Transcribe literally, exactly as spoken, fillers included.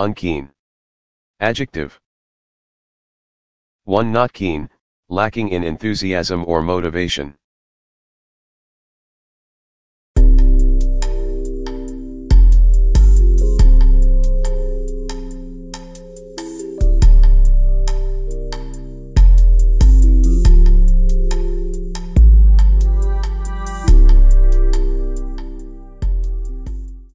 Unkeen. Adjective. one Not keen, lacking in enthusiasm or motivation.